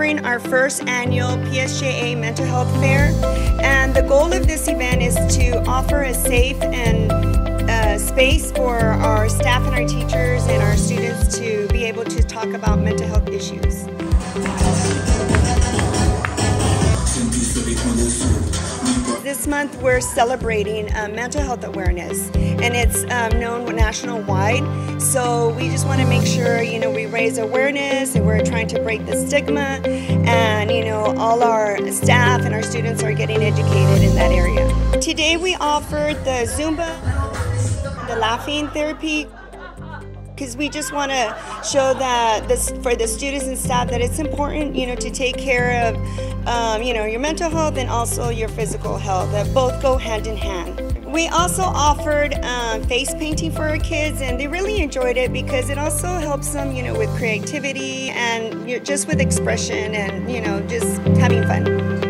offering our first annual PSJA Mental Health Fair, and the goal of this event is to offer a safe and space for our staff and our teachers and our students to be able to talk about mental health issues. This month we're celebrating mental health awareness, and it's known nationwide, so we just want to make sure, you know, we raise awareness and we're trying to break the stigma, and you know, all our staff and our students are getting educated in that area. Today we offered the Zumba, the laughing therapy, because we just want to show that this, for the students and staff, that it's important, you know, to take care of, you know, your mental health and also your physical health. That both go hand in hand. We also offered face painting for our kids, and they really enjoyed it because it also helps them, you know, with creativity and, you know, just with expression and, you know, just having fun.